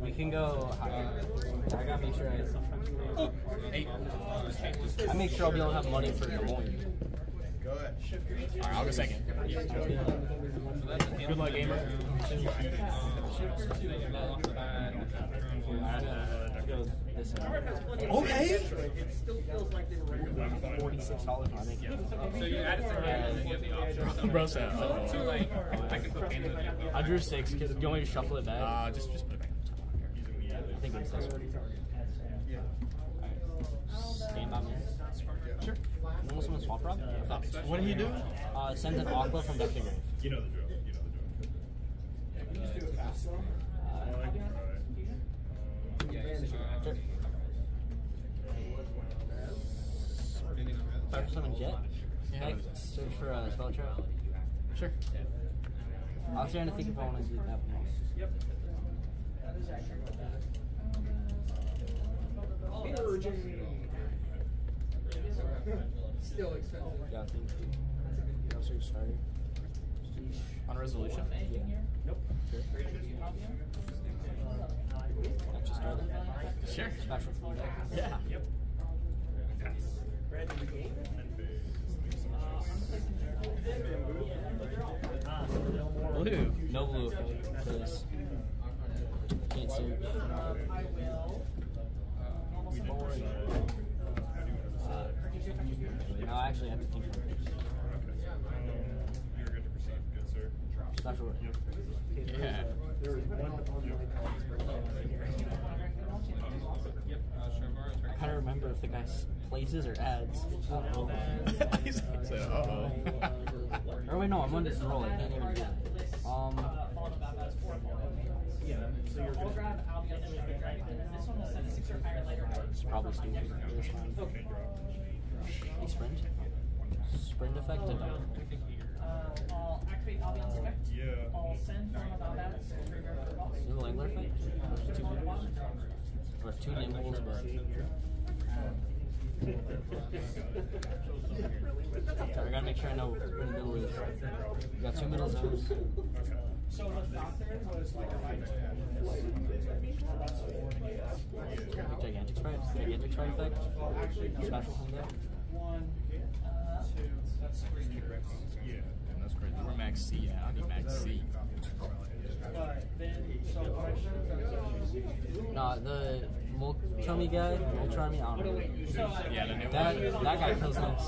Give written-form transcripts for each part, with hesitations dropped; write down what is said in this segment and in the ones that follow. We can go higher. I gotta make sure I make sure we don't have money for the one. Go ahead. All right, I'll go second. Yeah. Good luck, gamer. Okay. It still feels like $46 on it. So you add it to hand and you have the option. Bro, I drew six. Do you want me to shuffle it back? Just put it back. I think it's this one. Yeah. Stand by me. Sure. Almost someone Swamp Frog? Yeah. What did he do? Sends an Aqua from Depth of Grave. You know the drill. You know the drill. Yeah, just do it fast though. Sure. 5% on Jet? Yeah. Can I search for a spell trap? Sure. I was trying to think if I want to do that one. Yep. Still expensive. Yeah, I think that's your starter. On resolution? Yeah. Nope. Sure. Extra starter? Sure. Special. Yeah. Yep. Bread in the game? Blue. No blue for this. Can't see. I will. No, I actually have to think about this. You're good to proceed. Good, sir. That's what it is. Yeah. There is one on I can't remember if the guy places or adds. Uh-oh. I said, uh-oh. Or wait, no, I'm on this roll. I can't even do that. Yeah, so you're going to grab out the other way. This one will set a 6 or higher later. It's probably stupid. Okay. Hey, sprint? Sprint effect? I'll activate Albion's effect. Yeah. I'll send from about that. Is it a Langler effect? Or two Nimbles, but... Sorry, we gotta make sure I know where the middle is. We got two middle zones. So the doctor was like a Raider. Gigantic Spright. Gigantic Spright effect. Special from there. One, two, that's crazy. Yeah, and that's crazy. We're Max C, yeah. I'll do Max C. Nah, the Molchummy guy, Molchummy, I don't know. Yeah, the new one. That guy kills nice.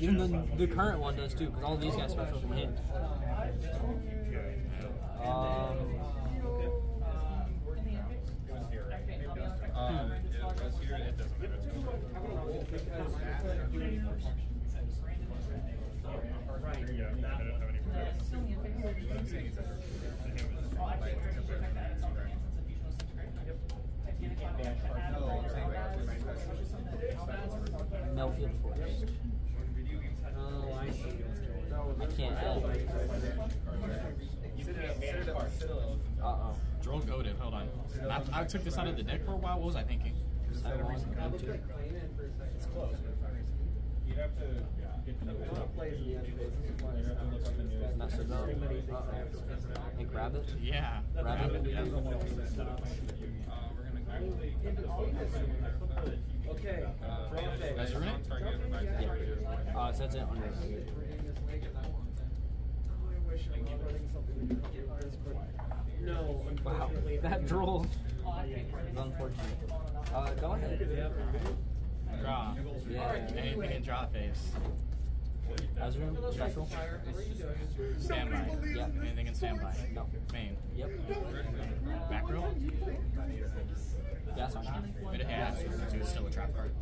Even the current one does too, because all of these guys special from him. Melty Forest. Oh, I see. I can't help. Uh-oh. Droll goaded, hold on. I took this out of the deck for a while, what was I thinking? I don't want to do it. It's close. You'd have to get the plays in the other. Not so dumb. And grab it? Yeah. Grab it? Yeah. Okay. Guys, you're in it? Yeah. So that's it on this. No, wow, that Droll is unfortunate. Go ahead. Draw. Yeah, anything in draw phase. Azure, special. Standby. Yep. Anything in standby. No. Main. Yep. Back row. That's on you. It has. It's still a trap card.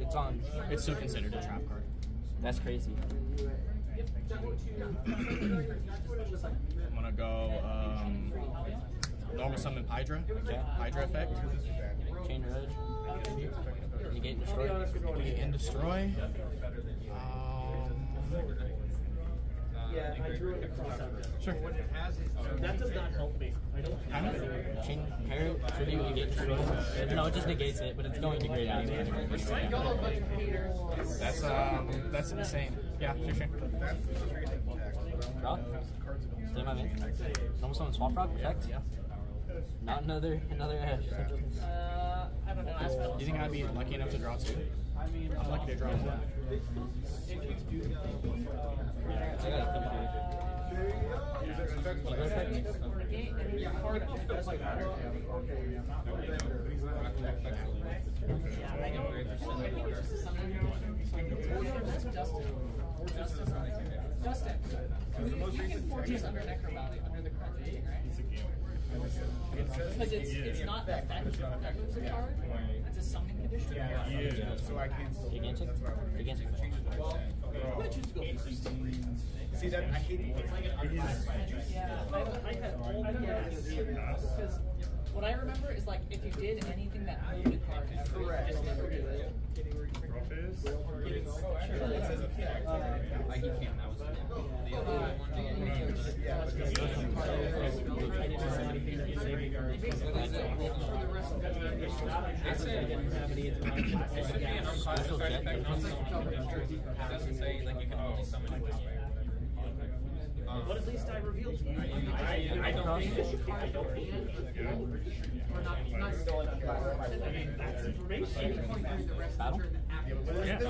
It's on. It's still considered a trap card. That's crazy. I'm gonna go normal summon Hydra. Okay. Hydra effect. Chandra. Negate and destroy. Negate and destroy. Yeah, I drew it across out. Sure. That does not help me. I don't have it. No, it just negates it, but it's going to grade out. That's insane. Yeah, sure. Draw? Did I make it? Almost on Swamp Frog? Effect? Yeah. Not another Ash. I don't know. Do you think I'd be lucky enough to draw two? I'm lucky to draw one. I got a because it's not that effective as a card. It's a summon condition. Yeah. So I can still. Gigantic? Gigantic. I'm going to choose to go first. See, that, I hate it. It's like an unbiased. Yeah, I had all the cards because what I remember is like if you did anything that moved a card, you just never do it. It says effect. Like you can. That was the other one. Yeah, it doesn't say like you can only summon it this way. But at least I revealed to you. I don't think this card is not stolen. That's information. Battle? Yeah.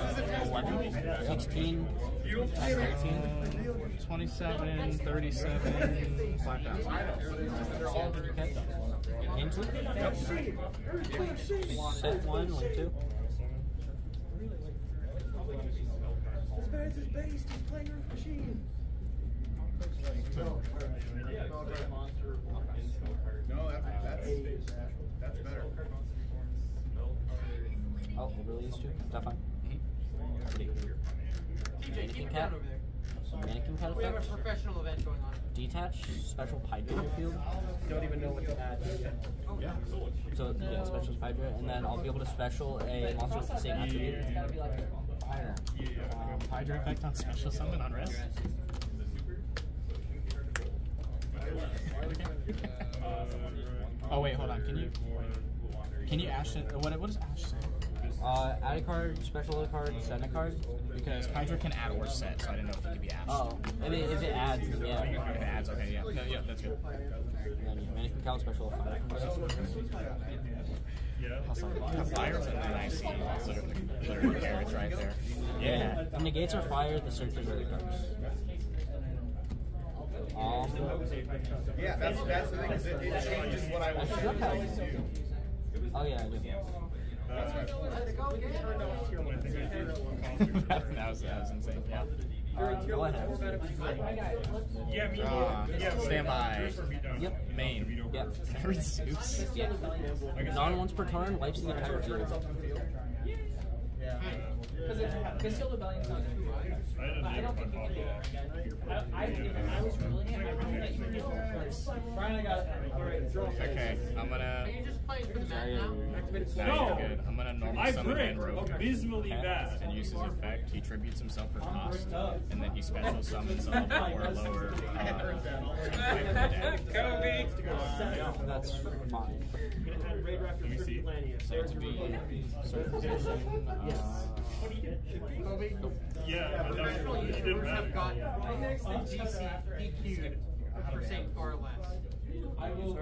16, 18, 27, 37, 5,000. Okay. Into? Yep. Set 1, 2. This man's is based, he's playing with machine. No, that's better. Oh, it really is true. Is that fine? TJ, keep it down over there. Mannequin pad effect. We have a professional event going on. Detach, special Hydra field. Don't even know what to add. Yeah. So, yeah, special Hydra, and then I'll be able to special a monster with the same attribute. It's gotta be like Hydra. Hydra effect on special summon on rest. Oh wait, hold on. Can you Ash it? What does Ash say? Add a card, special a card, send a card. Because Hydra can add or set, so I didn't know if it could be Ashed. Oh, I mean, if it adds, yeah. If it adds, okay, yeah. No, yeah, that's good. Mannequin count special. Fire is a nice little carriage right there. Yeah. When the gates are fired, the search is really dark. Yeah, that's the thing. It changes what I was trying to do. Oh yeah, I do. That's right. That was insane. Yeah. Standby. Yep. Main. Yep. Zeus. Yeah. Non-once per turn. Wipes the entire field. Because Bestial Rebellion's not too high. I don't think you can do that. I was ruling it. I don't think you can do it. Brian, I got it. Alright, draw. Okay, I'm gonna. Are you just playing for the map now? No! Good. I'm gonna normal summon Manrope. Abysmally bad. And uses effect. He tributes himself for cost. And then he special summons a level 4 lower. Kobe! That's fine. Let me see. So to be certification. Yes. Yeah, you would have gotten GC DQ'd for saying far less. I will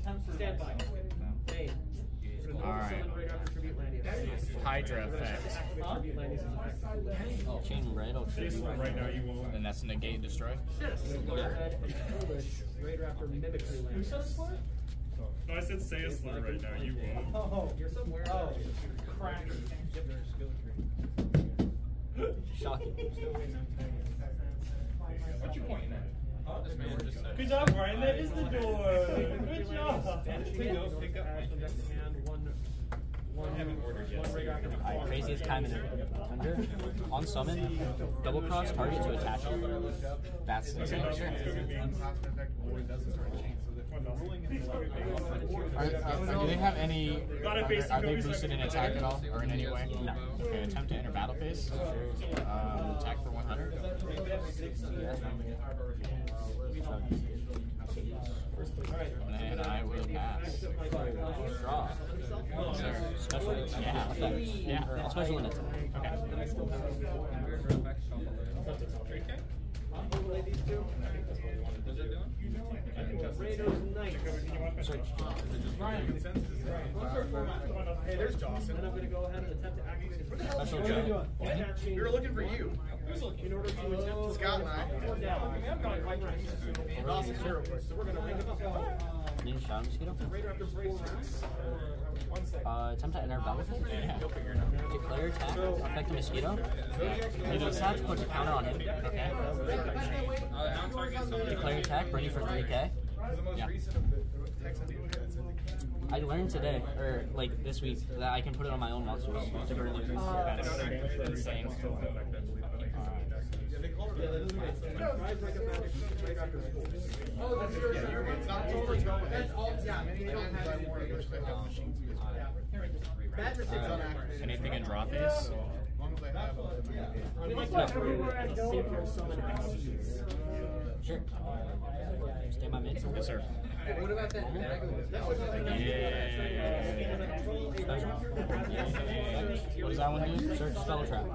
attempt to stand by. Alright. Hydra effect. Chain red, I'll tribute. And that's negate destroy? Raid Raptor mimicry land. Who said it for? No, I said say a slur right now, you won't. Oh, you're somewhere else. Crack. Shocking. What you pointing at? Oh, this man just said. Good job, Brian. That is the door. Good job. Pick up my hand. One haven't ordered yet. Alright, craziest time in Thunder. On summon, double cross target to attach it. That's the same. Do they have any? Are they boosted in attack at all, or in any way? No. Okay, attempt to enter battle phase. Attack for 100. And I will pass. Draw. Special? Yeah. Yeah. Special in attack. Okay. Hey, there's Dawson. And I'm going to go ahead and attempt to activate the special. We were looking for you. In order to attempt to Scott and I. Dawson's here, so we're going to ring him up. Ninja Shadow Mosquito? Attempt to enter battlefield? Yeah. Declare attack, affect the Mosquito. You do attack, put a counter on him. Okay. Declare attack, ready for 3K. Yeah. I learned today, or like this week, that I can put it on my own monsters. That's insane. Anything in draw phase? Sure. Stay my mid. Yes, sir. What about that? What does that one do? Search spell trap.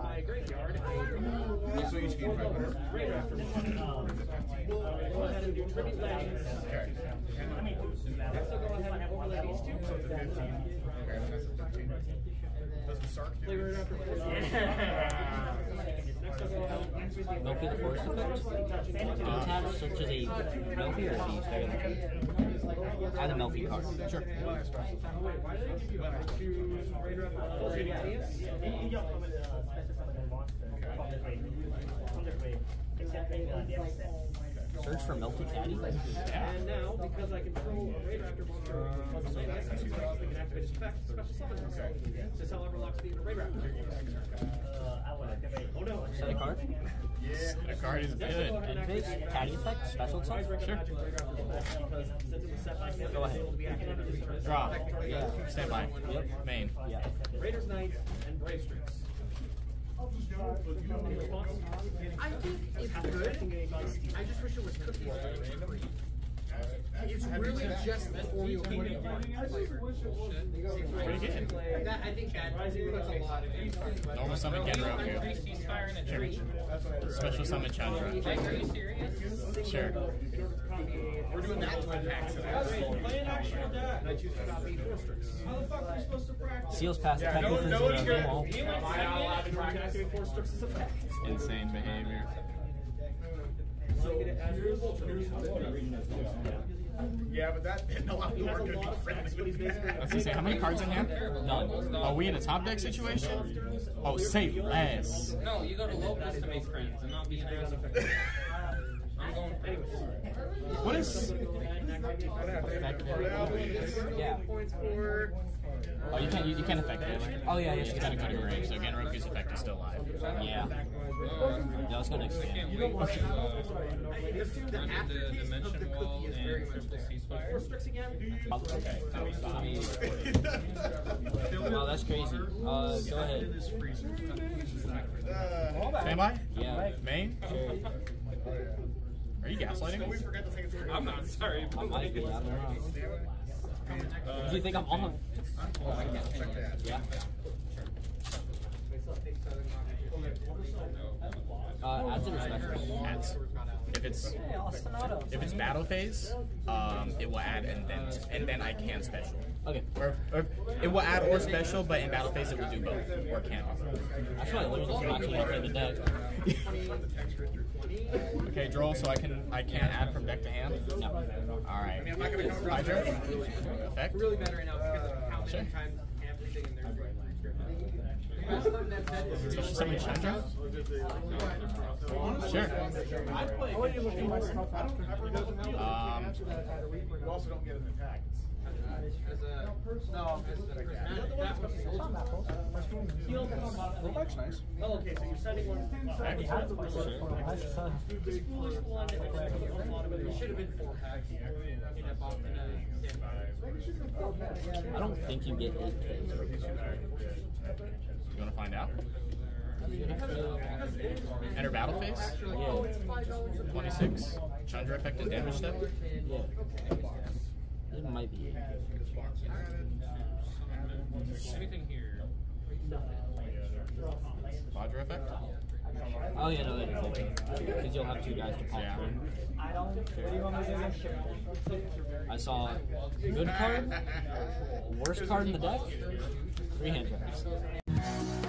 So each game Melty the Forest effect? Do attack searches a Melty or a Beast? Add a Melty card. Sure. Search for Melty Caddy? Yeah. And now, because I control a Raid Raptor monster, I can activate its effect, special summon myself. This however locks me in a Raid Raptor. I would activate. Oh no. Set a card? Yeah. Set a card is good. Activate Caddy effect, special summon? Sure. Go ahead. Draw. Yeah. Stand by. Yep. Main. Yeah. Raiders Knights and Bravestreaks. I think it's good. I just wish it was cookies. It's really just the Oreo flavor. I think that puts a lot of it. Normal summon Kendra here. Sure. Special summon Chandra. Are you serious? Sure. We're doing that to attack. I choose to not be Forstrix. How the fuck are we supposed to practice? Seals pass attack. No one's going to practice Forstrix's effect. Insane behavior. Yeah, but that didn't allow the orc to be friends with you. I was gonna say, how many cards in here? None. Are we in a top deck situation? Oh, save less. No, you go to low best to make friends and not be an ass. I'm going for what is. Yeah. Oh, you can't affect it. Oh, yeah, you gotta go to range, so Ganroku's effect is still alive. Yeah. No, let's go next game. The after dimension of the cookie is very much there. Forstrix again? Okay. Wow, that's crazy. Go ahead. Stand by? Yeah. Main? Are you gaslighting? I'm not sorry. I might be. Do you think I'm on? Oh, I can't check that. Yeah. Adds it or special? Adds. If it's battle phase, it will add and then I can special. Okay. Or it will add or special, but in battle phase it will do both or can. I feel like literally just watching it in the deck. Okay, Droll. So I can't add from deck to hand. No. All right. Hydra. Effect. Really better right now because of how many times everything in there. Special summon Chandra? Sure. No, that looks nice. Oh, okay, so you're sending one. This foolish one that should have been four packs in. I don't think you get 8 packs. You want to find out? Enter battle phase? Yeah. 26. Chandra effect and damage step? Yeah. It might be. Anything here? Hydra effect? Oh, yeah, no, that is okay. Because you'll have two guys to pop through. I saw a good card, worst card in the deck, 3 hand traps.